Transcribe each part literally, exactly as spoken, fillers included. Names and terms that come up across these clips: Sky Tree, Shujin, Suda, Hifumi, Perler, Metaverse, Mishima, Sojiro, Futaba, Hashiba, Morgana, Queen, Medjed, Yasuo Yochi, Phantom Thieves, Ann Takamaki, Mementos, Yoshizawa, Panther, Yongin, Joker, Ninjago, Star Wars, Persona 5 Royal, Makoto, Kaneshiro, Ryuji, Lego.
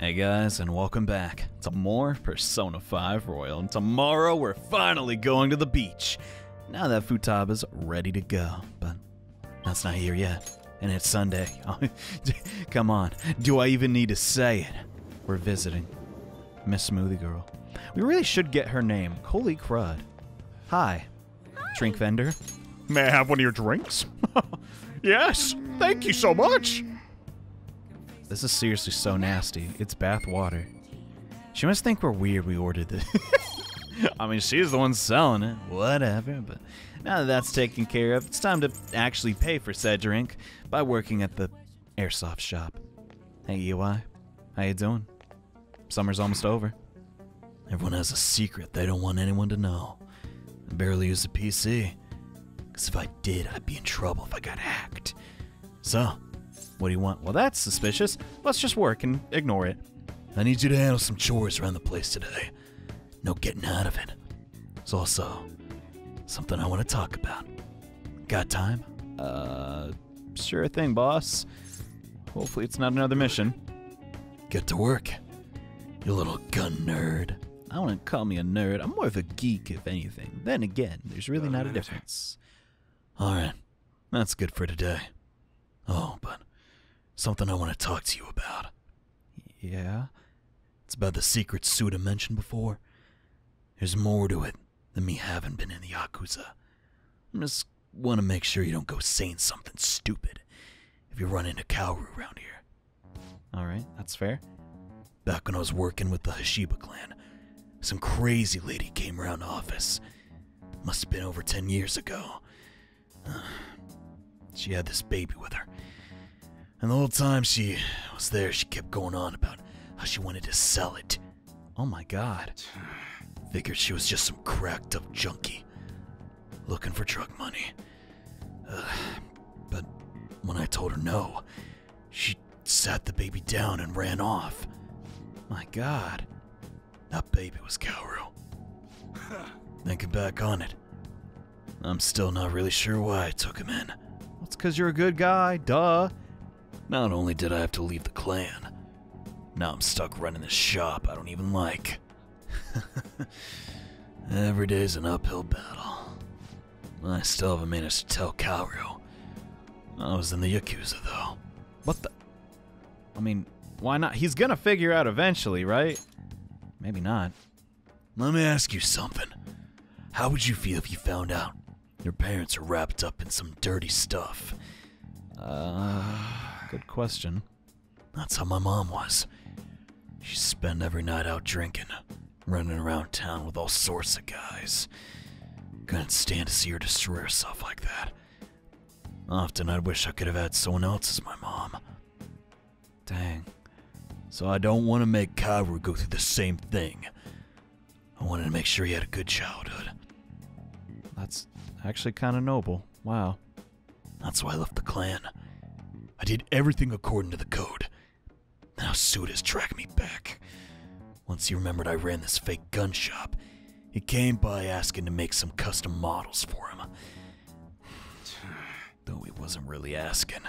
Hey guys, and welcome back to more Persona five Royal, and tomorrow we're finally going to the beach! Now that Futaba's ready to go, but that's not here yet, and it's Sunday. Come on, do I even need to say it? We're visiting Miss Smoothie Girl. We really should get her name, holy crud. Hi, Hi. Drink vendor. May I have one of your drinks? Yes, thank you so much! This is seriously so nasty. It's bath water. She must think we're weird we ordered this. I mean, she's the one selling it. Whatever, but now that that's taken care of, it's time to actually pay for said drink by working at the airsoft shop. Hey, E Y. How you doing? Summer's almost over. Everyone has a secret they don't want anyone to know. I barely use the P C. Because if I did, I'd be in trouble if I got hacked. So... what do you want? Well, that's suspicious. Let's just work and ignore it. I need you to handle some chores around the place today. No getting out of it. It's also something I want to talk about. Got time? Uh, sure thing, boss. Hopefully it's not another mission. Get to work, you little gun nerd. I wouldn't call me a nerd. I'm more of a geek, if anything. Then again, there's really not a difference. All right, that's good for today. Oh, but... something I want to talk to you about. Yeah? It's about the secret Suda mentioned before. There's more to it than me having been in the Yakuza. I just want to make sure you don't go saying something stupid if you run into Kaoru around here. Alright, that's fair. Back when I was working with the Hashiba clan, some crazy lady came around the office. Must have been over ten years ago. Uh, she had this baby with her. And the whole time she was there, she kept going on about how she wanted to sell it. Oh my god. Figured she was just some cracked up junkie looking for drug money. Uh, but when I told her no, she sat the baby down and ran off. My god. That baby was Kaoru. Thinking back on it, I'm still not really sure why I took him in. It's because you're a good guy, duh. Not only did I have to leave the clan, now I'm stuck running this shop I don't even like. Every day's an uphill battle. I still haven't managed to tell Kaoru. I was in the Yakuza, though. What the? I mean, why not? He's gonna figure out eventually, right? Maybe not. Let me ask you something. How would you feel if you found out your parents are wrapped up in some dirty stuff? Uh... Good question. That's how my mom was. She spent every night out drinking, running around town with all sorts of guys. Couldn't stand to see her destroy herself like that. Often I'd wish I could have had someone else as my mom. Dang. So I don't want to make Kaoru go through the same thing. I wanted to make sure he had a good childhood. That's actually kind of noble. Wow. That's why I left the clan. I did everything according to the code. Now Suda's tracked me back. Once he remembered I ran this fake gun shop, he came by asking to make some custom models for him. Though he wasn't really asking.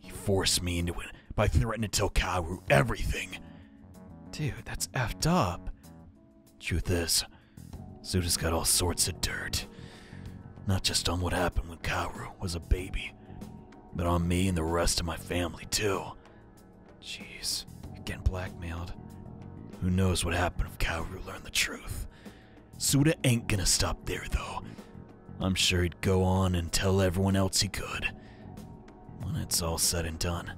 He forced me into it by threatening to tell Kaoru everything. Dude, that's effed up. Truth is, Suda's got all sorts of dirt. Not just on what happened when Kaoru was a baby, but on me and the rest of my family, too. Jeez, you're getting blackmailed. Who knows what happened if Kaoru learned the truth. Suda ain't gonna stop there, though. I'm sure he'd go on and tell everyone else he could. When it's all said and done,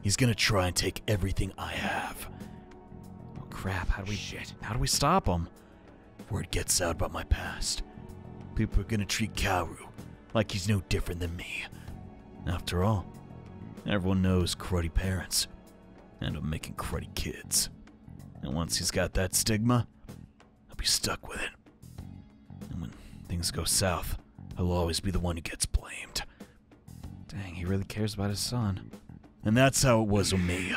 he's gonna try and take everything I have. Oh crap, how do we- Shit. How do we stop him? Word gets out about my past. People are gonna treat Kaoru like he's no different than me. After all, everyone knows cruddy parents end up making cruddy kids. And once he's got that stigma, I'll be stuck with it. And when things go south, I'll always be the one who gets blamed. Dang, he really cares about his son. And that's how it was with me.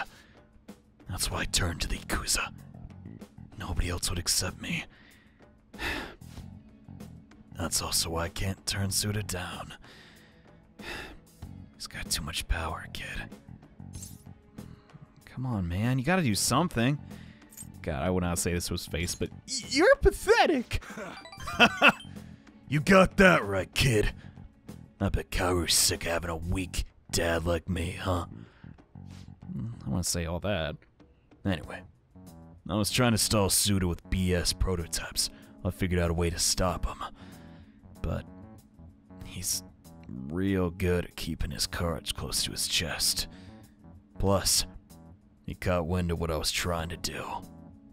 That's why I turned to the Yakuza. Nobody else would accept me. That's also why I can't turn Suda down. He's got too much power, kid. Come on, man. You gotta do something. God, I would not say this to his face, but you're pathetic! You got that right, kid. I bet Kaoru's sick of having a weak dad like me, huh? I want to say all that. Anyway, I was trying to stall Suda with B S prototypes. I figured out a way to stop him. But he's real good at keeping his cards close to his chest. Plus, he caught wind of what I was trying to do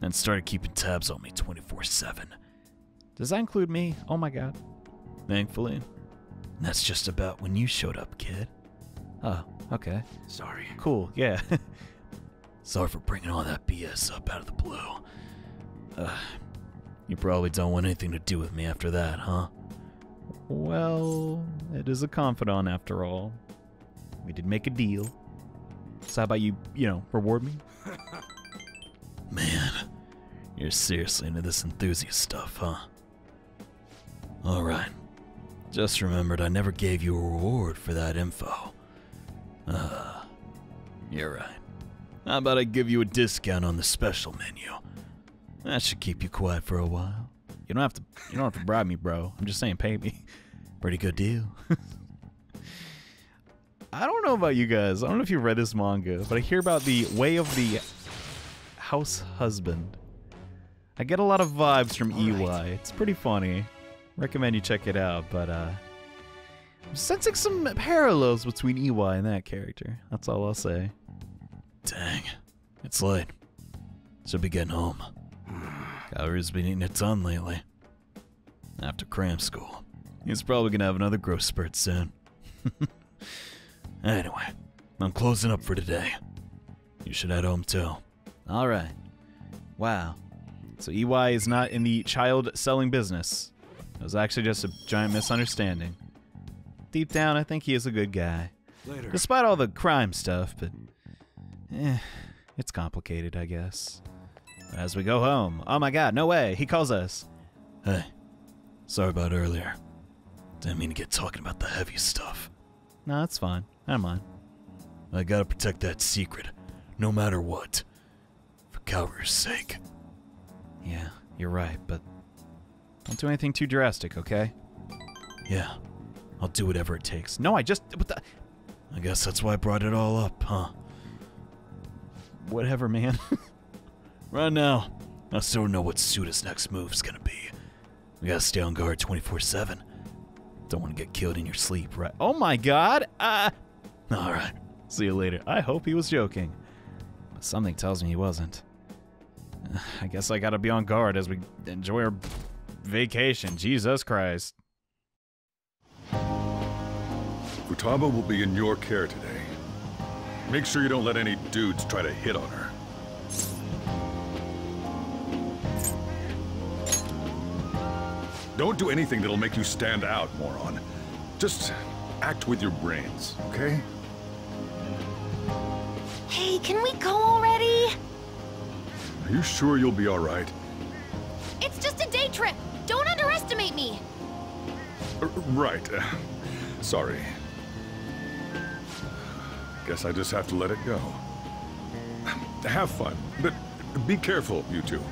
and started keeping tabs on me twenty-four seven. Does that include me? Oh my god. Thankfully. That's just about when you showed up, kid. Oh, okay. Sorry. Cool, yeah. Sorry for bringing all that B S up out of the blue. Uh, you probably don't want anything to do with me after that, huh? Well, it is a confidant after all. We did make a deal. So how about you, you know, reward me? Man, you're seriously into this enthusiast stuff, huh? Alright. Just remembered I never gave you a reward for that info. Uh, you're right. How about I give you a discount on the special menu? That should keep you quiet for a while. You don't have to you don't have to bribe me, bro. I'm just saying pay me. Pretty good deal. I don't know about you guys. I don't know if you read this manga, but I hear about the Way of the House Husband. I get a lot of vibes from E Y. Right. It's pretty funny. Recommend you check it out, but uh, I'm sensing some parallels between E Y and that character. That's all I'll say. Dang, it's late. Should be getting home. Kaoru's been eating a ton lately. After cram school, he's probably gonna have another growth spurt soon. Anyway, I'm closing up for today. You should head home too. Alright. Wow. So E Y is not in the child selling business. It was actually just a giant misunderstanding. Deep down, I think he is a good guy. Later. Despite all the crime stuff, but... Eh, it's complicated, I guess. But as we go home... Oh my god, no way! He calls us! Hey. Sorry about earlier. Didn't mean to get talking about the heavy stuff. No, that's fine. I don't mind. I gotta protect that secret, no matter what. For Kaoru's sake. Yeah, you're right, but... Don't do anything too drastic, okay? Yeah. I'll do whatever it takes. No, I just... What the... I guess that's why I brought it all up, huh? Whatever, man. Right now, I still don't know what Suda's next move's gonna be. We gotta stay on guard twenty-four seven. Don't want to get killed in your sleep, right? Oh my god! Uh... Alright, see you later. I hope he was joking. But something tells me he wasn't. I guess I gotta be on guard as we enjoy our vacation. Jesus Christ. Futaba will be in your care today. Make sure you don't let any dudes try to hit on her. Don't do anything that'll make you stand out, moron. Just act with your brains, okay? Hey, can we go already? Are you sure you'll be all right? It's just a day trip. Don't underestimate me. Uh, right. Uh, sorry. Guess I just have to let it go. Have fun, but be careful, you two.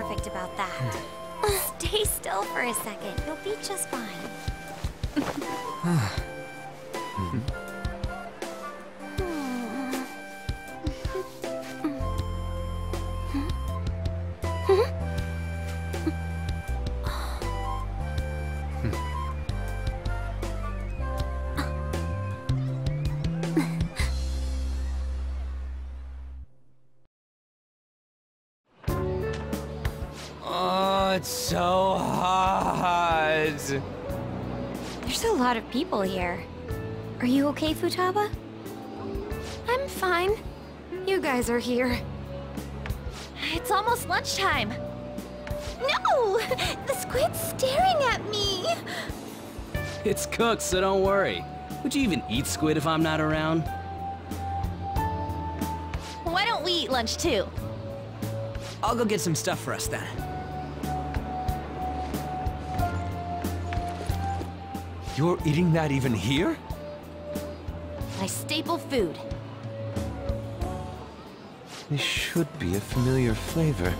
perfect about that. Stay still for a second. You'll be just fine. Of people here. Are you okay, Futaba? I'm fine. You guys are here. It's almost lunchtime. No! The squid's staring at me! It's cooked, so don't worry. Would you even eat squid if I'm not around? Why don't we eat lunch too? I'll go get some stuff for us then. You're eating that even here? My staple food. This should be a familiar flavor.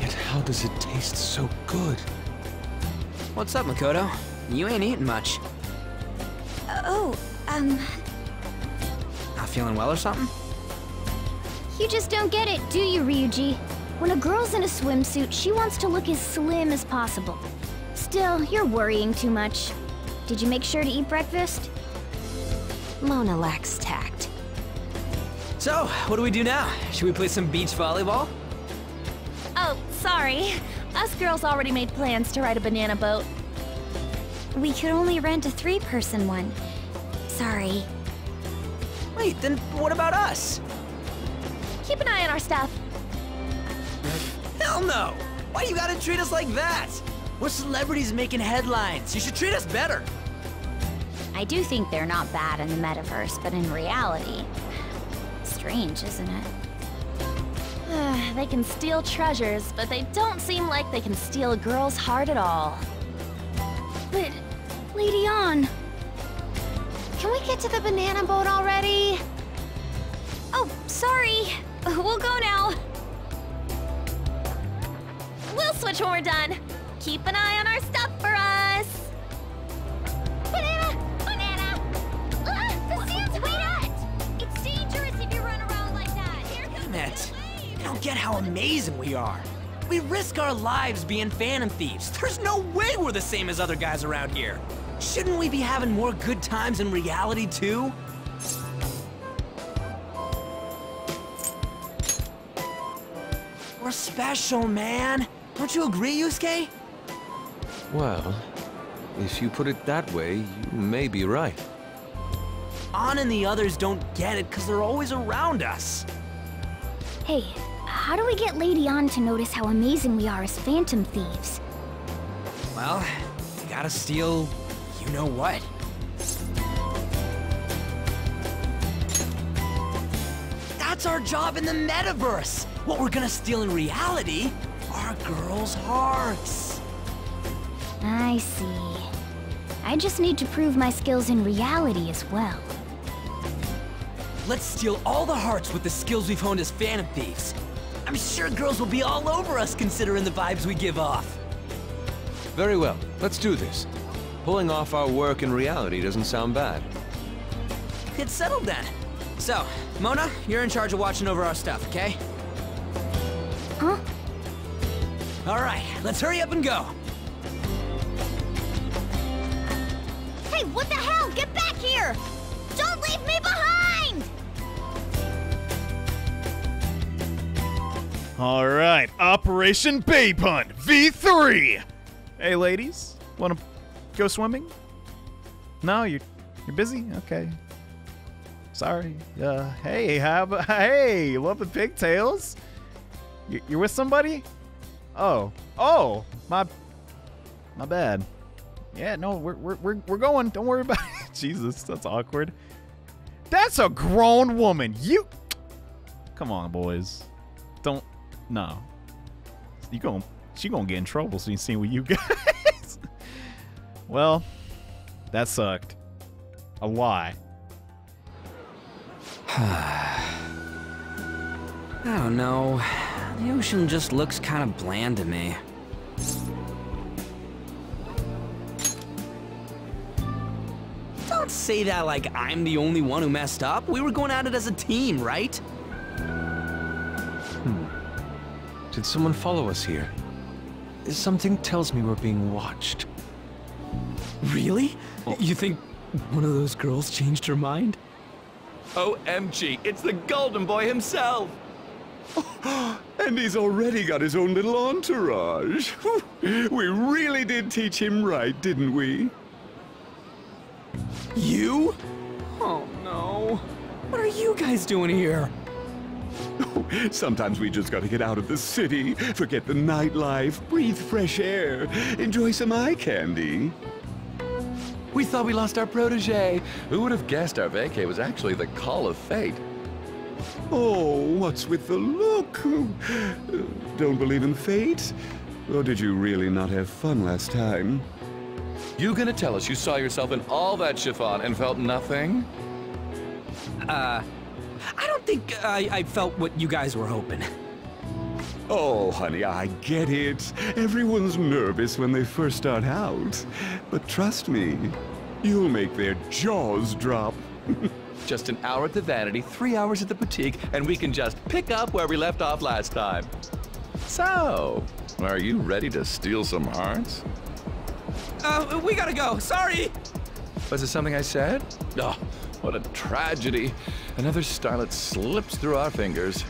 Yet how does it taste so good? What's up, Makoto? You ain't eating much. Oh, um... Not feeling well or something? You just don't get it, do you, Ryuji? When a girl's in a swimsuit, she wants to look as slim as possible. Still, you're worrying too much. Did you make sure to eat breakfast? Mona lacks tact. So, what do we do now? Should we play some beach volleyball? Oh, sorry. Us girls already made plans to ride a banana boat. We could only rent a three-person one. Sorry. Wait, then what about us? Keep an eye on our stuff. Hell no! Why you gotta treat us like that? We're celebrities making headlines. You should treat us better. I do think they're not bad in the Metaverse, but in reality... strange, isn't it? Uh, they can steal treasures, but they don't seem like they can steal a girl's heart at all. But... Lady Ann... can we get to the banana boat already? Oh, sorry! We'll go now! We'll switch when we're done! Keep an eye on our stuff for us! Banana! Banana! Ah, the sand's way out! It's dangerous if you run around like that! Damn it! You don't get how amazing we are! We risk our lives being Phantom Thieves! There's no way we're the same as other guys around here! Shouldn't we be having more good times in reality, too? We're special, man! Don't you agree, Yusuke? Well, if you put it that way, you may be right. Ann and the others don't get it because they're always around us. Hey, how do we get Lady Ann to notice how amazing we are as Phantom Thieves? Well, you gotta steal you know what. That's our job in the Metaverse! What we're gonna steal in reality are girls' hearts. I see. I just need to prove my skills in reality as well. Let's steal all the hearts with the skills we've honed as Phantom Thieves. I'm sure girls will be all over us considering the vibes we give off. Very well, let's do this. Pulling off our work in reality doesn't sound bad. It's settled then. So, Mona, you're in charge of watching over our stuff, okay? Huh? Alright, let's hurry up and go! Hey, what the hell? Get back here! Don't leave me behind! Alright, Operation Bay Punt V three! Hey ladies, wanna go swimming? No, you're, you're busy? Okay. Sorry. Uh, hey, have, hey, love the pigtails? You, you're with somebody? Oh, oh, my, my bad. Yeah, no, we're we're we're we're going. Don't worry about it. Jesus, that's awkward. That's a grown woman. You, come on, boys. Don't, no. You gonna, she gonna get in trouble. So you see what you guys. Well, that sucked. A lie. I don't know. The ocean just looks kind of bland to me. Don't say that like I'm the only one who messed up. We were going at it as a team, right? Hmm. Did someone follow us here? Something tells me we're being watched. Really? Oh. You think one of those girls changed her mind? O M G, it's the Golden Boy himself! And he's already got his own little entourage. We really did teach him right, didn't we? You? Oh no. What are you guys doing here? Sometimes we just gotta get out of the city, forget the nightlife, breathe fresh air, enjoy some eye candy. We thought we lost our protege. Who would have guessed our vacay was actually the call of fate? Oh, what's with the look? Don't believe in fate? Or did you really not have fun last time? You gonna tell us you saw yourself in all that chiffon and felt nothing? Uh, I don't think I, I felt what you guys were hoping. Oh, honey, I get it. Everyone's nervous when they first start out. But trust me, you'll make their jaws drop. Just an hour at the Vanity, three hours at the Boutique, and we can just pick up where we left off last time. So, are you ready to steal some hearts? Uh, we gotta go, sorry! Was it something I said? Oh, what a tragedy. Another starlet slips through our fingers.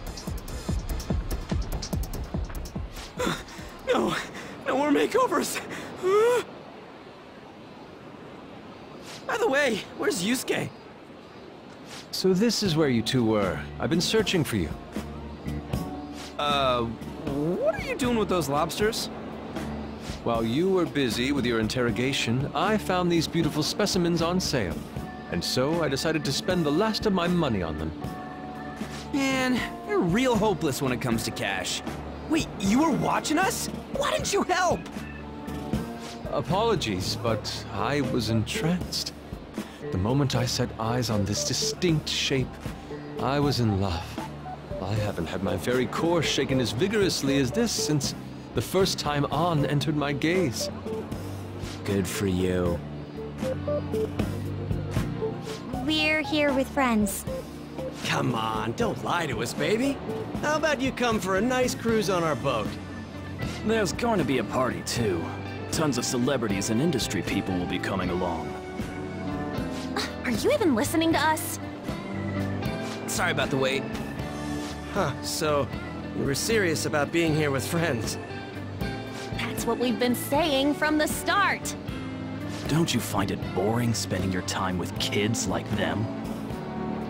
No, no more makeovers. By the way, where's Yusuke? So this is where you two were. I've been searching for you. Uh, what are you doing with those lobsters? While you were busy with your interrogation, I found these beautiful specimens on sale. And so I decided to spend the last of my money on them. Man, you're real hopeless when it comes to cash. Wait, you were watching us? Why didn't you help? Apologies, but I was entranced. The moment I set eyes on this distinct shape, I was in love. I haven't had my very core shaken as vigorously as this since the first time Ann entered my gaze. Good for you. We're here with friends. Come on, don't lie to us, baby. How about you come for a nice cruise on our boat? There's going to be a party, too. Tons of celebrities and industry people will be coming along. Are you even listening to us? Sorry about the wait. Huh, so you were serious about being here with friends. That's what we've been saying from the start. Don't you find it boring spending your time with kids like them?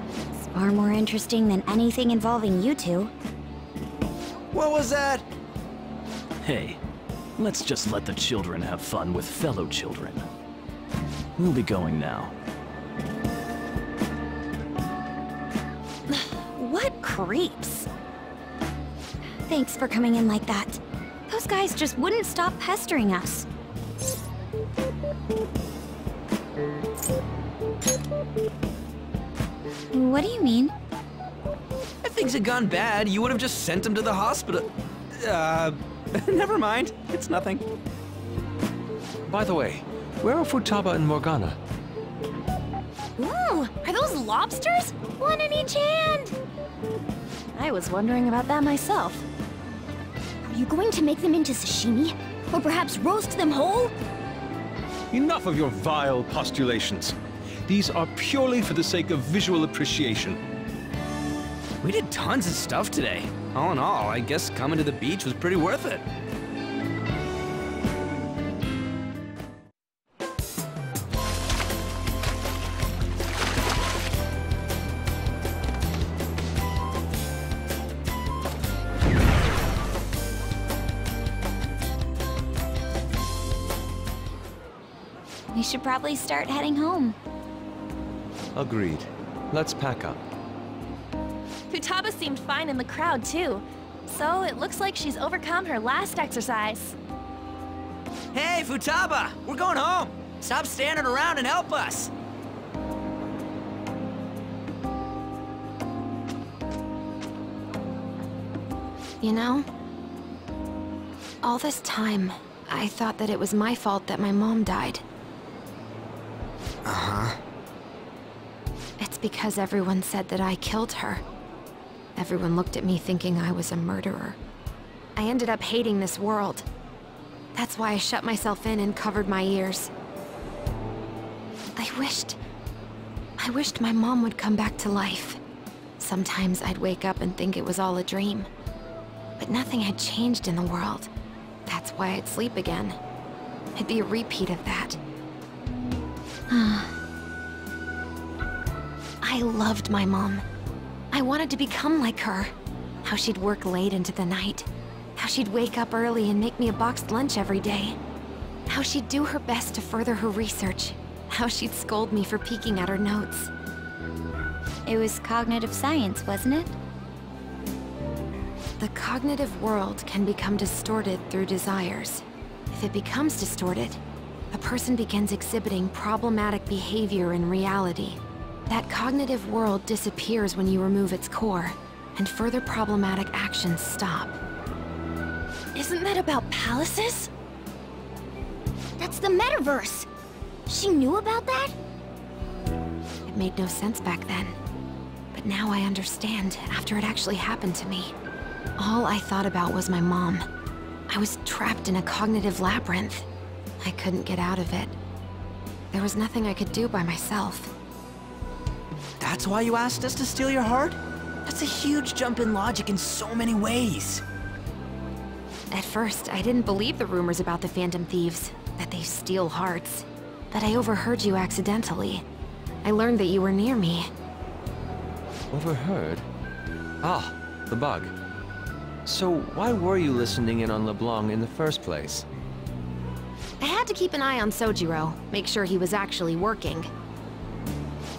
It's far more interesting than anything involving you two. What was that? Hey, let's just let the children have fun with fellow children. We'll be going now. What creeps. Thanks for coming in like that. Those guys just wouldn't stop pestering us. What do you mean? If things had gone bad, you would have just sent him to the hospital. Uh, never mind. It's nothing. By the way, where are Futaba and Morgana? Ooh, are those lobsters? One in each hand! I was wondering about that myself. Are you going to make them into sashimi? Or perhaps roast them whole? Enough of your vile postulations. These are purely for the sake of visual appreciation. We did tons of stuff today. All in all, I guess coming to the beach was pretty worth it. Should probably start heading home. Agreed. Let's pack up. Futaba seemed fine in the crowd, too. So it looks like she's overcome her last exercise. Hey, Futaba! We're going home! Stop standing around and help us! you know? All this time, I thought that it was my fault that my mom died. Uh-huh. It's because everyone said that I killed her. Everyone looked at me thinking I was a murderer. I ended up hating this world. That's why I shut myself in and covered my ears. I wished... I wished my mom would come back to life. Sometimes I'd wake up and think it was all a dream. But nothing had changed in the world. That's why I'd sleep again. It'd be a repeat of that. I loved my mom. I wanted to become like her. How she'd work late into the night. How she'd wake up early and make me a boxed lunch every day. How she'd do her best to further her research. How she'd scold me for peeking at her notes. It was cognitive science, wasn't it? The cognitive world can become distorted through desires. If it becomes distorted, a person begins exhibiting problematic behavior in reality. That cognitive world disappears when you remove its core, and further problematic actions stop. Isn't that about palaces? That's the Metaverse! She knew about that? It made no sense back then. But now I understand, after it actually happened to me. All I thought about was my mom. I was trapped in a cognitive labyrinth. I couldn't get out of it. There was nothing I could do by myself. That's why you asked us to steal your heart? That's a huge jump in logic in so many ways. At first, I didn't believe the rumors about the Phantom Thieves, that they steal hearts. But I overheard you accidentally. I learned that you were near me. Overheard? Ah, the bug. So why were you listening in on LeBlanc in the first place? I had to keep an eye on Sojiro, make sure he was actually working.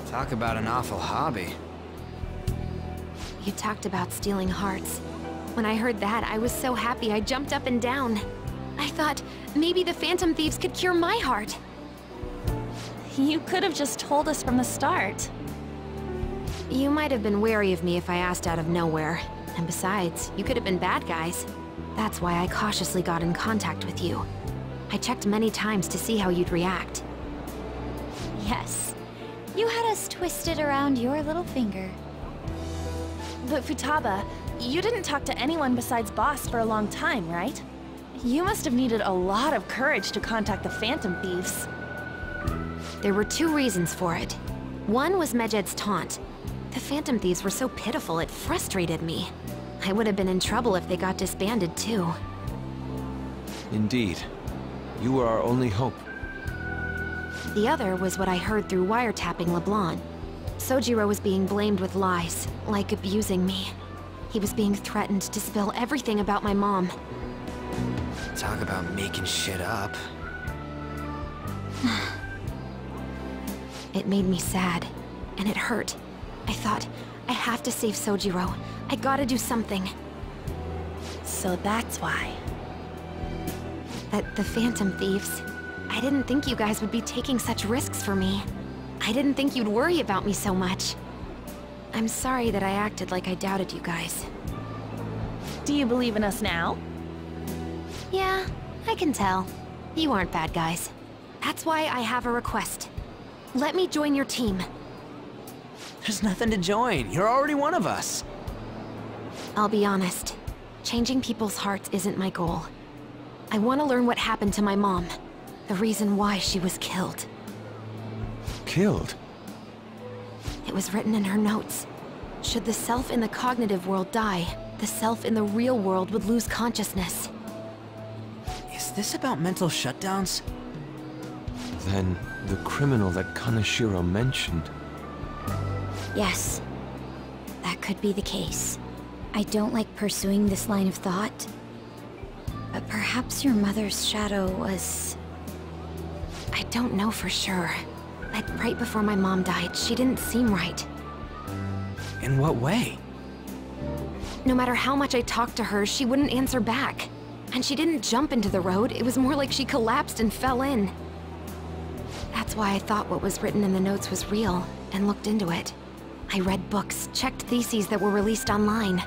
Talk about an awful hobby. You talked about stealing hearts. When I heard that, I was so happy I jumped up and down. I thought, maybe the Phantom Thieves could cure my heart. You could have just told us from the start. You might have been wary of me if I asked out of nowhere. And besides, you could have been bad guys. That's why I cautiously got in contact with you. I checked many times to see how you'd react. Yes. You had us twisted around your little finger. But Futaba, you didn't talk to anyone besides Boss for a long time, right? You must have needed a lot of courage to contact the Phantom Thieves. There were two reasons for it. One was Medjed's taunt. The Phantom Thieves were so pitiful it frustrated me. I would have been in trouble if they got disbanded too. Indeed. You were our only hope. The other was what I heard through wiretapping LeBlanc. Sojiro was being blamed with lies, like abusing me. He was being threatened to spill everything about my mom. Talk about making shit up. It made me sad, and it hurt. I thought, I have to save Sojiro. I gotta do something. So that's why. But the Phantom Thieves... I didn't think you guys would be taking such risks for me. I didn't think you'd worry about me so much. I'm sorry that I acted like I doubted you guys. Do you believe in us now? Yeah, I can tell. You aren't bad guys. That's why I have a request. Let me join your team. There's nothing to join. You're already one of us. I'll be honest. Changing people's hearts isn't my goal. I want to learn what happened to my mom. The reason why she was killed. Killed? It was written in her notes. Should the self in the cognitive world die, the self in the real world would lose consciousness. Is this about mental shutdowns? Then, the criminal that Kaneshiro mentioned. Yes. That could be the case. I don't like pursuing this line of thought. But perhaps your mother's shadow was... I don't know for sure. But right before my mom died, she didn't seem right. In what way? No matter how much I talked to her, she wouldn't answer back. And she didn't jump into the road, it was more like she collapsed and fell in. That's why I thought what was written in the notes was real, and looked into it. I read books, checked theses that were released online.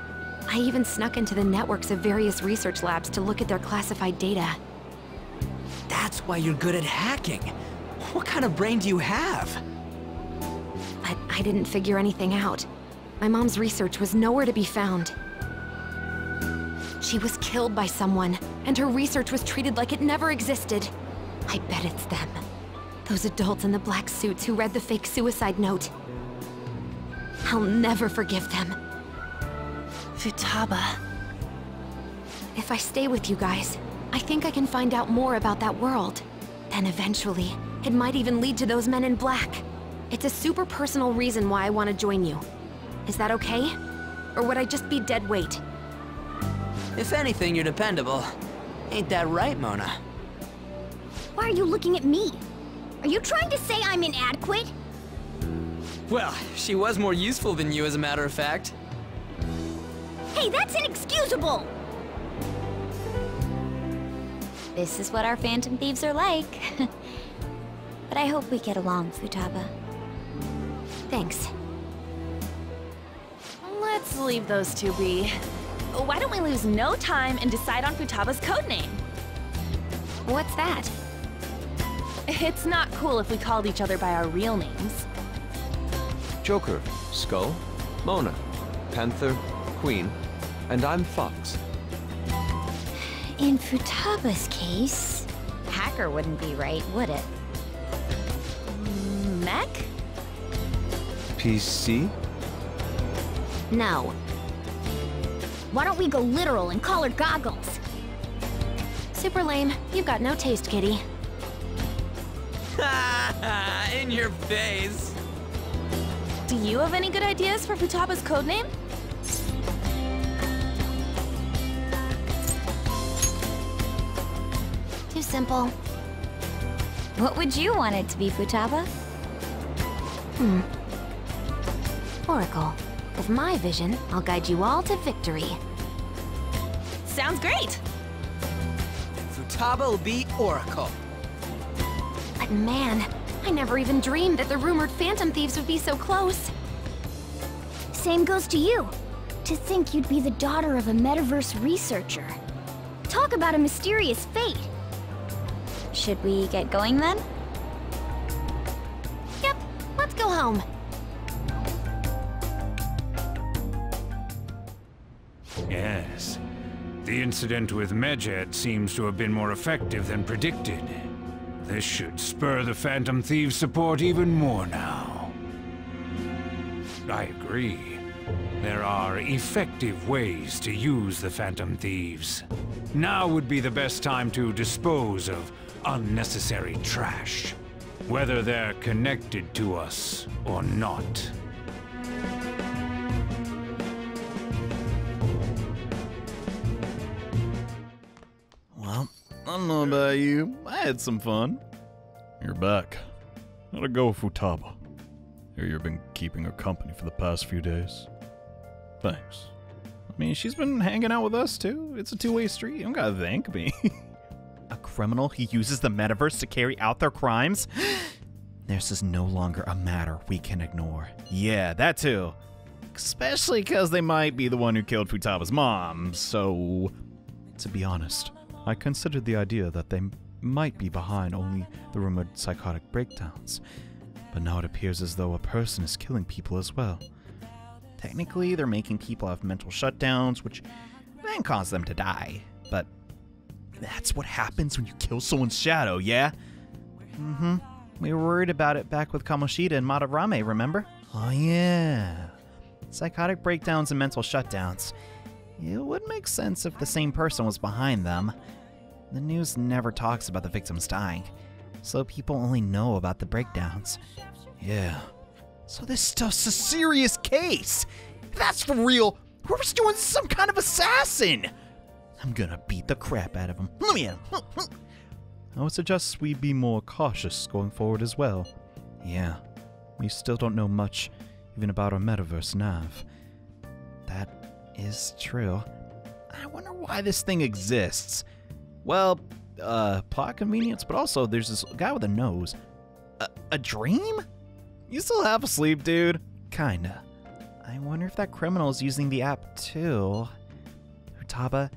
I even snuck into the networks of various research labs to look at their classified data. That's why you're good at hacking. What kind of brain do you have? But I didn't figure anything out. My mom's research was nowhere to be found. She was killed by someone, and her research was treated like it never existed. I bet it's them. Those adults in the black suits who read the fake suicide note. I'll never forgive them. Futaba. If I stay with you guys, I think I can find out more about that world. Then eventually, it might even lead to those men in black. It's a super personal reason why I want to join you. Is that okay? Or would I just be dead weight? If anything, you're dependable. Ain't that right, Mona? Why are you looking at me? Are you trying to say I'm inadequate? Well, she was more useful than you, as a matter of fact. Hey, that's inexcusable! This is what our Phantom Thieves are like. But I hope we get along, Futaba. Thanks. Let's leave those two be. Why don't we lose no time and decide on Futaba's codename? What's that? It's not cool if we called each other by our real names. Joker, Skull, Mona, Panther, Queen, and I'm Fox. In Futaba's case, hacker wouldn't be right, would it? Mech? P C? No. Why don't we go literal and call her Goggles? Super lame. You've got no taste, kitty. Ha! In your face! Do you have any good ideas for Futaba's codename? Too simple. What would you want it to be, Futaba? Hmm. Oracle. With my vision, I'll guide you all to victory. Sounds great! Futaba will be Oracle. But man, I never even dreamed that the rumored Phantom Thieves would be so close. Same goes to you. To think you'd be the daughter of a Metaverse researcher. Talk about a mysterious fate. Should we get going then? Yep, let's go home. Yes. The incident with Medjed seems to have been more effective than predicted. This should spur the Phantom Thieves' support even more now. I agree. There are effective ways to use the Phantom Thieves. Now would be the best time to dispose of unnecessary trash, whether they're connected to us or not. I don't know about you, I had some fun. You're back. How'd it go, Futaba? Here you've been keeping her company for the past few days. Thanks. I mean, she's been hanging out with us too. It's a two-way street, you don't gotta thank me. A criminal who uses the Metaverse to carry out their crimes? This is no longer a matter we can ignore. Yeah, that too. Especially because they might be the one who killed Futaba's mom, so... To be honest, I considered the idea that they might be behind only the rumored psychotic breakdowns, but now it appears as though a person is killing people as well. Technically, they're making people have mental shutdowns, which then cause them to die, but that's what happens when you kill someone's shadow, yeah? Mm-hmm. We were worried about it back with Kamoshida and Madarame, remember? Oh yeah. Psychotic breakdowns and mental shutdowns. It would make sense if the same person was behind them. The news never talks about the victims dying, so people only know about the breakdowns. Yeah. So this stuff's a serious case! If that's for real, whoever's doing some kind of assassin! I'm gonna beat the crap out of him. Let me at him! I would suggest we be more cautious going forward as well. Yeah. We still don't know much, even about our Metaverse nav. That... is true. I wonder why this thing exists. Well, uh, plot convenience, but also there's this guy with a nose. A, a dream? You still half asleep, dude? Kinda. I wonder if that criminal's using the app too. Futaba,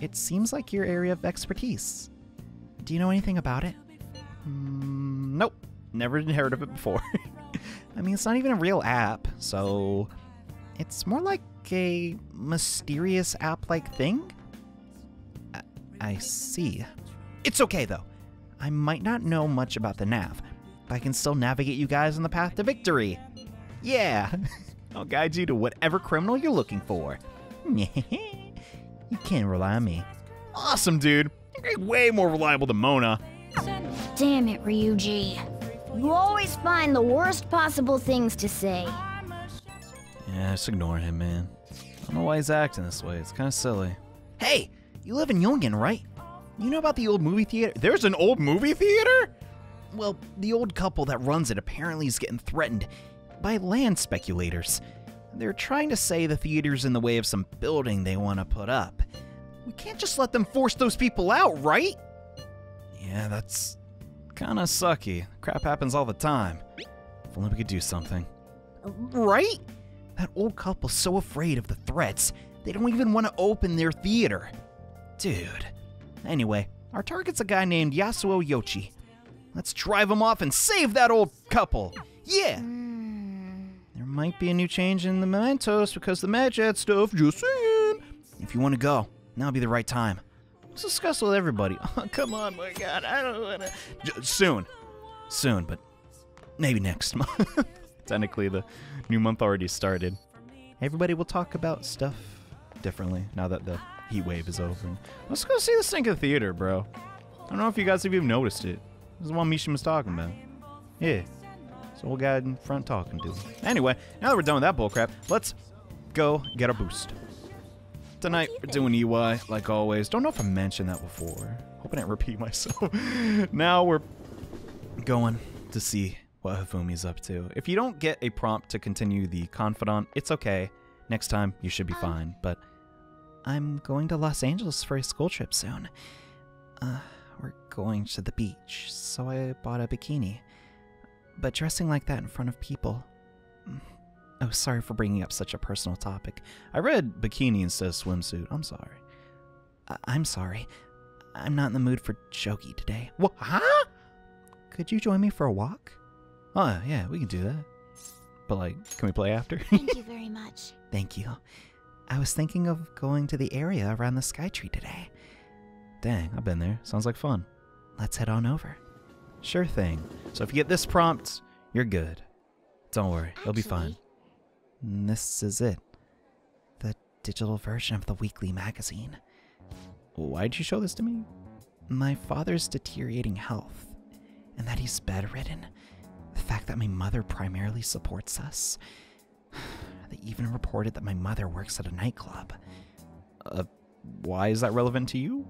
it seems like your area of expertise. Do you know anything about it? Mm, nope, never heard of it before. I mean, it's not even a real app, so it's more like a mysterious app-like thing? I, I see. It's okay, though. I might not know much about the nav, but I can still navigate you guys on the path to victory. Yeah, I'll guide you to whatever criminal you're looking for. You can't rely on me. Awesome, dude. You're way more reliable than Mona. Damn it, Ryuji. You always find the worst possible things to say. Yeah, just ignore him, man. I don't know why he's acting this way. It's kind of silly. Hey, you live in Yongin, right? You know about the old movie theater? There's an old movie theater? Well, the old couple that runs it apparently is getting threatened by land speculators. They're trying to say the theater's in the way of some building they want to put up. We can't just let them force those people out, right? Yeah, that's kind of sucky. Crap happens all the time. If only we could do something. Right? That old couple's so afraid of the threats, they don't even want to open their theater. Dude. Anyway, our target's a guy named Yasuo Yochi. Let's drive him off and save that old couple. Yeah! Mm. There might be a new change in the Mementos because the Medjed stuff, just saying. If you want to go, now'll be the right time. Let's discuss with everybody. Oh, come on, my God, I don't want to... Soon. Soon, but maybe next month. Technically, the new month already started. Everybody will talk about stuff differently now that the heat wave is over. Let's go see the Synca Theater, bro. I don't know if you guys have even noticed it. This is the one Mishima was talking about. Yeah. So we'll guy in front talking to him. Anyway, now that we're done with that bullcrap, let's go get a boost. Tonight, we're doing E Y, like always. Don't know if I mentioned that before. Hope I didn't repeat myself. Now we're going to see what Hifumi's up to. If you don't get a prompt to continue the Confidant, it's okay. Next time, you should be um, fine. But I'm going to Los Angeles for a school trip soon. Uh, we're going to the beach, so I bought a bikini. But dressing like that in front of people... Oh, sorry for bringing up such a personal topic. I read bikini instead of swimsuit. I'm sorry. I I'm sorry. I'm not in the mood for shogi today. What? Huh? Could you join me for a walk? Oh, yeah, we can do that. But, like, can we play after? Thank you very much. Thank you. I was thinking of going to the area around the Sky Tree today. Dang, I've been there. Sounds like fun. Let's head on over. Sure thing. So if you get this prompt, you're good. Don't worry, Actually, it'll be fine. And this is it. The digital version of the weekly magazine. Why'd you show this to me? My father's deteriorating health, and that he's bedridden. The fact that my mother primarily supports us. They even reported that my mother works at a nightclub. Uh, why is that relevant to you?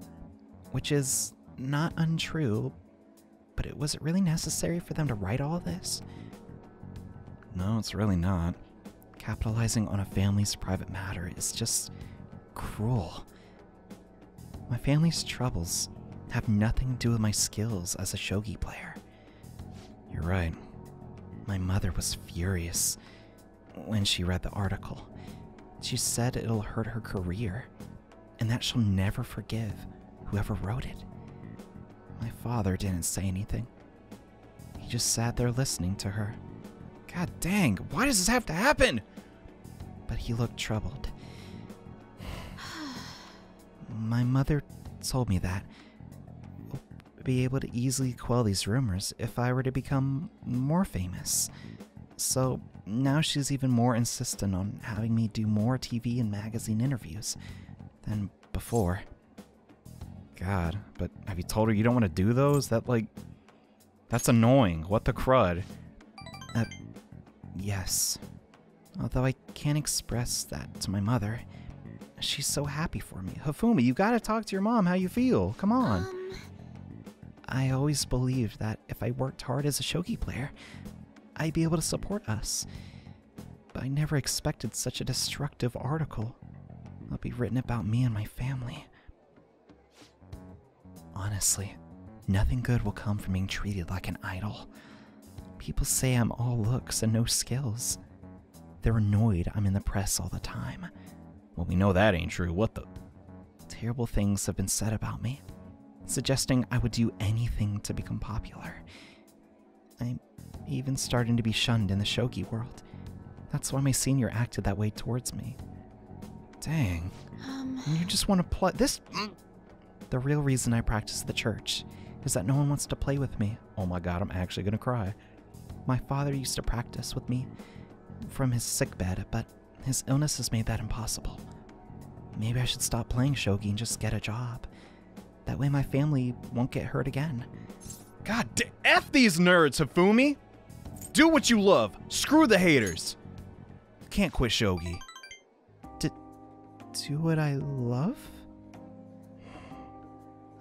Which is not untrue, but it was it really necessary for them to write all this? No, it's really not. Capitalizing on a family's private matter is just cruel. My family's troubles have nothing to do with my skills as a shogi player. You're right. My mother was furious when she read the article. She said it'll hurt her career, and that she'll never forgive whoever wrote it. My father didn't say anything. He just sat there listening to her. God dang, why does this have to happen? But he looked troubled. My mother told me that be able to easily quell these rumors if I were to become more famous. So now she's even more insistent on having me do more T V and magazine interviews than before. God, but have you told her you don't want to do those? That, like, that's annoying. What the crud? Uh, yes. Although I can't express that to my mother. She's so happy for me. Hifumi, you gotta talk to your mom how you feel. Come on. Um... I always believed that if I worked hard as a shogi player, I'd be able to support us. But I never expected such a destructive article would be written about me and my family. Honestly, nothing good will come from being treated like an idol. People say I'm all looks and no skills. They're annoyed I'm in the press all the time. Well, we know that ain't true. What the? Terrible things have been said about me, suggesting I would do anything to become popular. I'm even starting to be shunned in the shogi world. That's why my senior acted that way towards me. Dang. Um, you just want to play this? The real reason I practice the church is that no one wants to play with me. Oh my god, I'm actually gonna cry. My father used to practice with me from his sickbed, but his illness has made that impossible. Maybe I should stop playing shogi and just get a job. That way my family won't get hurt again. God, F these nerds, Hifumi! Do what you love. Screw the haters. Can't quit shogi. D do what I love?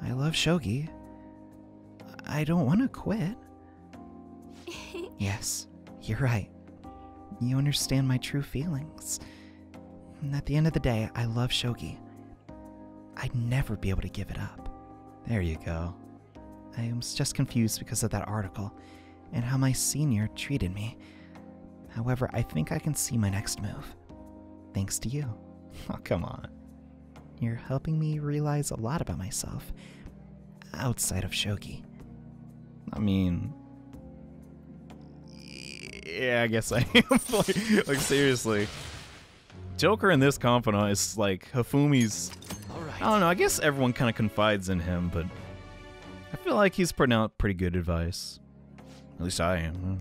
I love shogi. I don't want to quit. Yes, you're right. You understand my true feelings. And at the end of the day, I love shogi. I'd never be able to give it up. There you go. I was just confused because of that article and how my senior treated me. However, I think I can see my next move. Thanks to you. Oh, come on. You're helping me realize a lot about myself outside of shogi. I mean... yeah, I guess I am. like, like, seriously. Joker in this confidant is like Hifumi's... I don't know, I guess everyone kind of confides in him, but I feel like he's putting out pretty good advice. At least I am.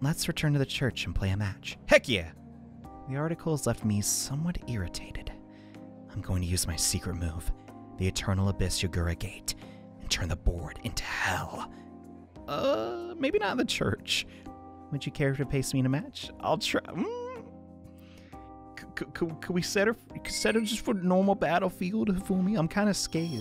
Let's return to the church and play a match. Heck yeah! The article has left me somewhat irritated. I'm going to use my secret move, the Eternal Abyss Yagura Gate, and turn the board into hell. Uh, maybe not in the church. Would you care to pace me in a match? I'll try. Mm. Could we set her, set her just for normal battlefield, Hifumi? I'm kind of scared.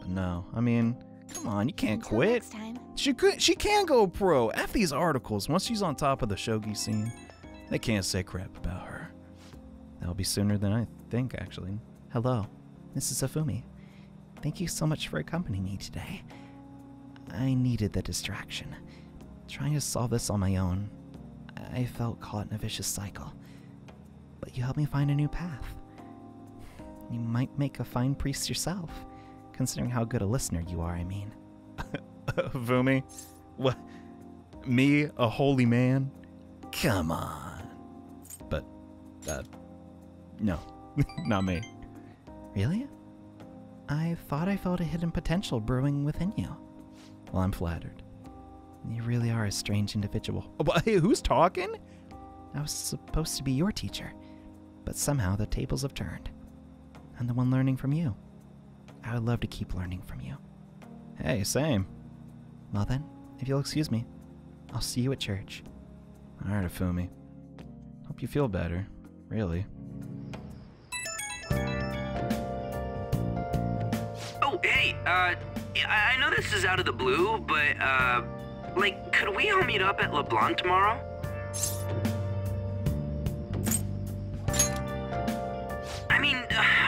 But no, I mean, come on, you can't Until quit. Next time. She could, she can go pro. F these articles. Once she's on top of the shogi scene, they can't say crap about her. That'll be sooner than I think, actually. Hello, this is Hifumi. Thank you so much for accompanying me today. I needed the distraction. Trying to solve this on my own, I felt caught in a vicious cycle. But you helped me find a new path. You might make a fine priest yourself, considering how good a listener you are, I mean. Hifumi? What? Me? A holy man? Come on. But, uh, no. Not me. Really? I thought I felt a hidden potential brewing within you. Well, I'm flattered. You really are a strange individual. Oh, but, hey, who's talking? I was supposed to be your teacher, but somehow the tables have turned. I'm the one learning from you. I would love to keep learning from you. Hey, same. Well then, if you'll excuse me, I'll see you at church. Alright, Hifumi. Hope you feel better. Really. Oh, hey, uh, I know this is out of the blue, but, uh, like, could we all meet up at LeBlanc tomorrow? I mean,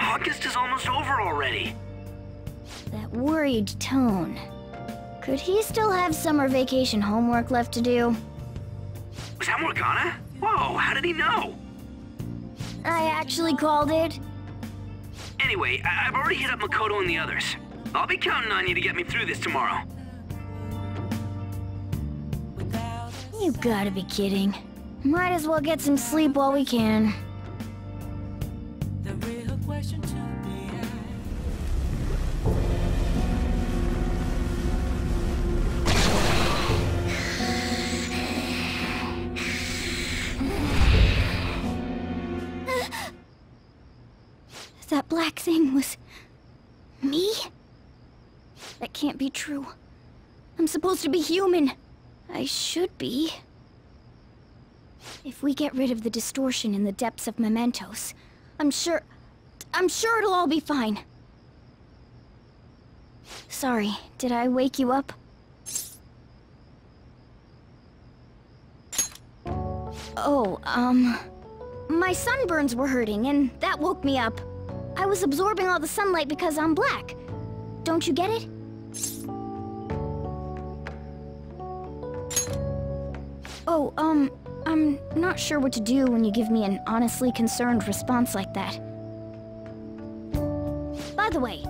August is almost over already. That worried tone. Could he still have summer vacation homework left to do? Was that Morgana? Whoa, how did he know? I actually called it. Anyway, I I've already hit up Makoto and the others. I'll be counting on you to get me through this tomorrow. You gotta be kidding. Might as well get some sleep while we can. The real question to be asked. That black thing was... me? That can't be true. I'm supposed to be human. I should be. If we get rid of the distortion in the depths of Mementos, I'm sure... I'm sure it'll all be fine. Sorry, did I wake you up? Oh, um... my sunburns were hurting, and that woke me up. I was absorbing all the sunlight because I'm black. Don't you get it? Oh, um, I'm not not sure what to do when you give me an honestly concerned response like that. By the way,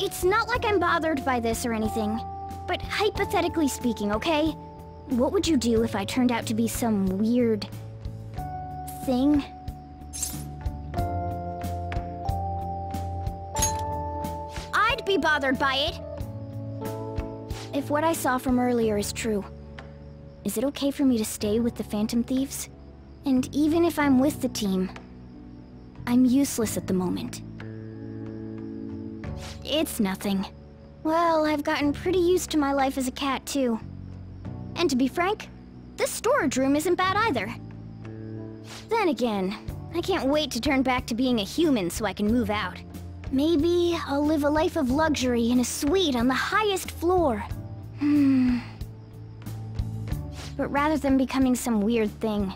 it's not like I'm bothered by this or anything, but hypothetically speaking, okay? What would you do if I turned out to be some weird... thing? I'd be bothered by it! If what I saw from earlier is true, is it okay for me to stay with the Phantom Thieves? And even if I'm with the team, I'm useless at the moment. It's nothing. Well, I've gotten pretty used to my life as a cat, too. And to be frank, this storage room isn't bad either. Then again, I can't wait to turn back to being a human so I can move out. Maybe I'll live a life of luxury in a suite on the highest floor. Hmm. But rather than becoming some weird thing,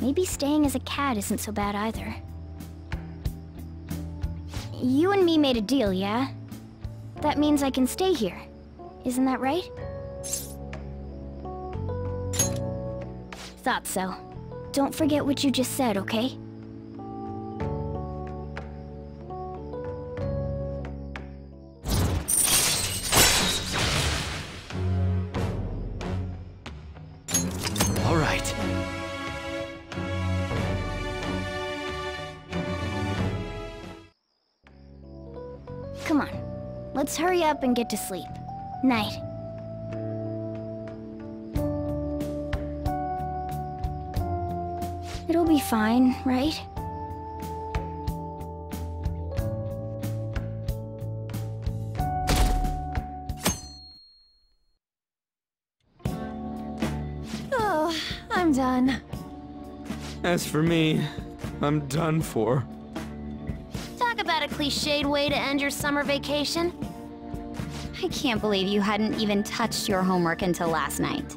maybe staying as a cat isn't so bad either. You and me made a deal, yeah? That means I can stay here. Isn't that right? Thought so. Don't forget what you just said, okay? All right. Come on. Let's hurry up and get to sleep. Night. It'll be fine, right? Oh, I'm done. As for me, I'm done for. Talk about a cliched way to end your summer vacation. I can't believe you hadn't even touched your homework until last night.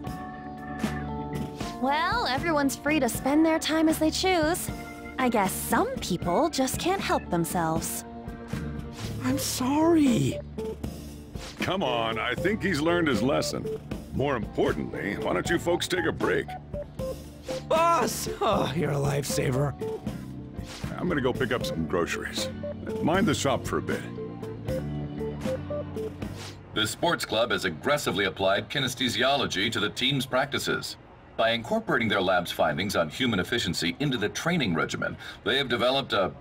Well, everyone's free to spend their time as they choose. I guess some people just can't help themselves. I'm sorry. Come on, I think he's learned his lesson. More importantly, why don't you folks take a break? Boss! Oh, you're a lifesaver. I'm gonna go pick up some groceries. Mind the shop for a bit. The sports club has aggressively applied kinesthesiology to the team's practices. By incorporating their lab's findings on human efficiency into the training regimen, they have developed a...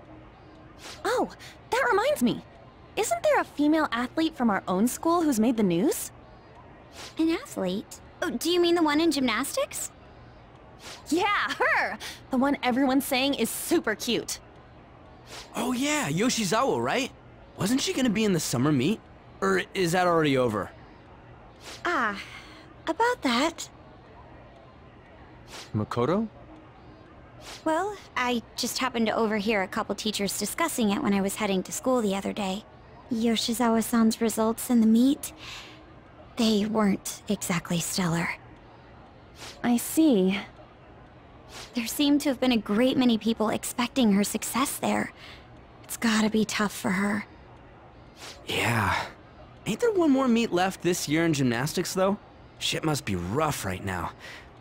Oh, that reminds me. Isn't there a female athlete from our own school who's made the news? An athlete? Oh, do you mean the one in gymnastics? Yeah, her! The one everyone's saying is super cute. Oh yeah, Yoshizawa, right? Wasn't she gonna be in the summer meet? Or is that already over? Ah, about that... Makoto? Well, I just happened to overhear a couple teachers discussing it when I was heading to school the other day. Yoshizawa-san's results in the meet, they weren't exactly stellar. I see. There seemed to have been a great many people expecting her success there. It's gotta be tough for her. Yeah. Ain't there one more meet left this year in gymnastics, though? Shit must be rough right now.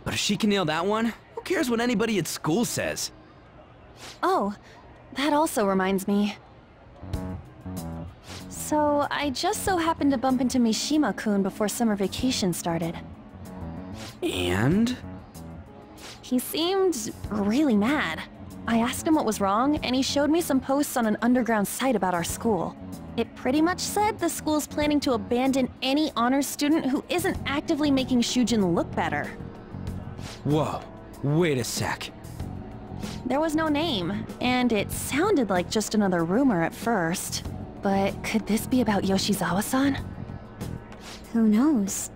But if she can nail that one, who cares what anybody at school says? Oh, that also reminds me. So, I just so happened to bump into Mishima-kun before summer vacation started. And? He seemed really mad. I asked him what was wrong, and he showed me some posts on an underground site about our school. It pretty much said the school's planning to abandon any honors student who isn't actively making Shujin look better. Whoa, wait a sec. There was no name, and it sounded like just another rumor at first. But could this be about Yoshizawa-san? Who knows?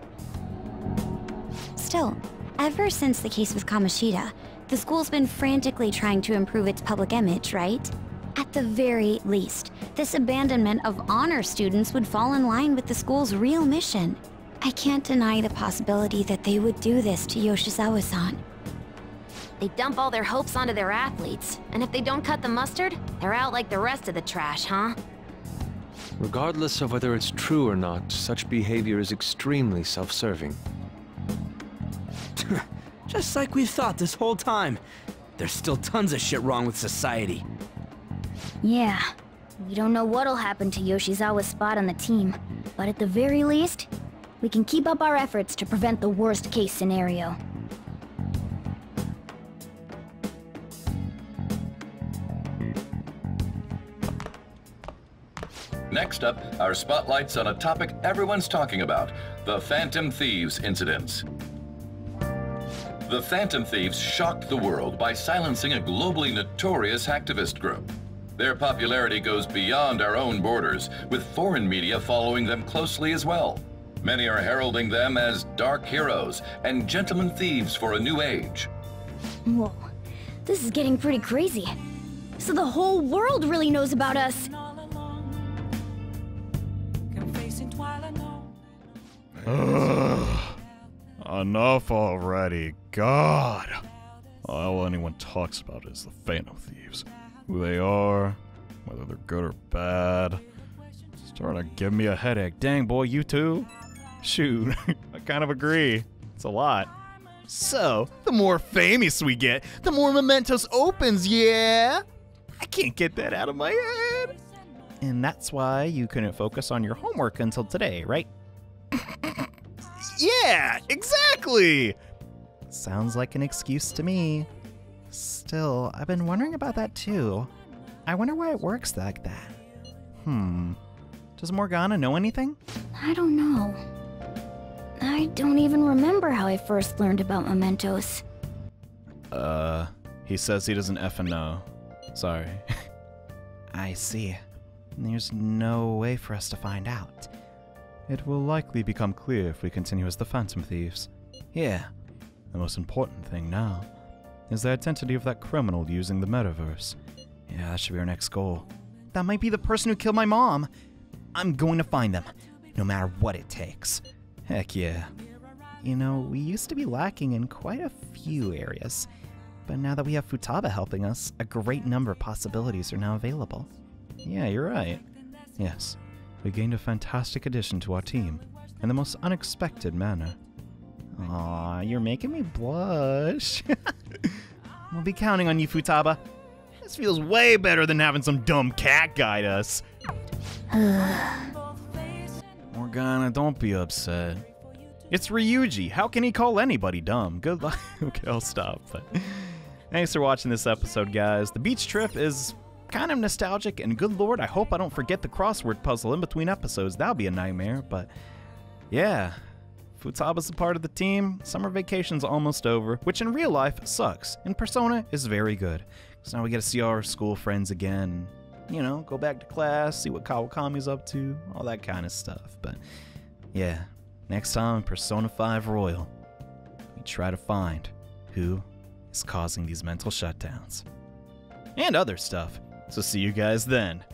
Still, ever since the case with Kamoshida, the school's been frantically trying to improve its public image, right? At the very least, this abandonment of honor students would fall in line with the school's real mission. I can't deny the possibility that they would do this to Yoshizawa-san. They dump all their hopes onto their athletes, and if they don't cut the mustard, they're out like the rest of the trash, huh? Regardless of whether it's true or not, such behavior is extremely self-serving. Just like we thought this whole time. There's still tons of shit wrong with society. Yeah. We don't know what'll happen to Yoshizawa's spot on the team, but at the very least, we can keep up our efforts to prevent the worst-case scenario. Next up, our spotlight's on a topic everyone's talking about, the Phantom Thieves incidents. The Phantom Thieves shocked the world by silencing a globally notorious hacktivist group. Their popularity goes beyond our own borders, with foreign media following them closely as well. Many are heralding them as dark heroes and gentlemen thieves for a new age. Whoa, this is getting pretty crazy. So the whole world really knows about us. Enough already, God! All anyone talks about is the Phantom Thieves. Who they are, whether they're good or bad. It's starting to give me a headache. Dang, boy, you too? Shoot, I kind of agree. It's a lot. So, the more famous we get, the more Mementos opens, yeah? I can't get that out of my head. And that's why you couldn't focus on your homework until today, right? Yeah, exactly! Sounds like an excuse to me. Still, I've been wondering about that too. I wonder why it works like that. Hmm. Does Morgana know anything? I don't know. I don't even remember how I first learned about Mementos. Uh, he says he doesn't effing know. Sorry. I see. There's no way for us to find out. It will likely become clear if we continue as the Phantom Thieves. Yeah. The most important thing now is the identity of that criminal using the Metaverse. Yeah, that should be our next goal. That might be the person who killed my mom! I'm going to find them, no matter what it takes. Heck yeah. You know, we used to be lacking in quite a few areas, but now that we have Futaba helping us, a great number of possibilities are now available. Yeah, you're right. Yes, we gained a fantastic addition to our team, in the most unexpected manner. Aw, you're making me blush. We'll be counting on you, Futaba. This feels way better than having some dumb cat guide us. Morgana, don't be upset. It's Ryuji. How can he call anybody dumb? Good luck. Okay, I'll stop. But thanks for watching this episode, guys. The beach trip is kind of nostalgic, and good lord, I hope I don't forget the crossword puzzle in between episodes. That'll be a nightmare, but yeah. Futaba's a part of the team, summer vacation's almost over, which in real life sucks, and Persona is very good. So now we get to see our school friends again, you know, go back to class, see what Kawakami's up to, all that kind of stuff. But yeah, next time in Persona five Royal, we try to find who is causing these mental shutdowns. And other stuff. So see you guys then.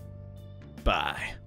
Bye.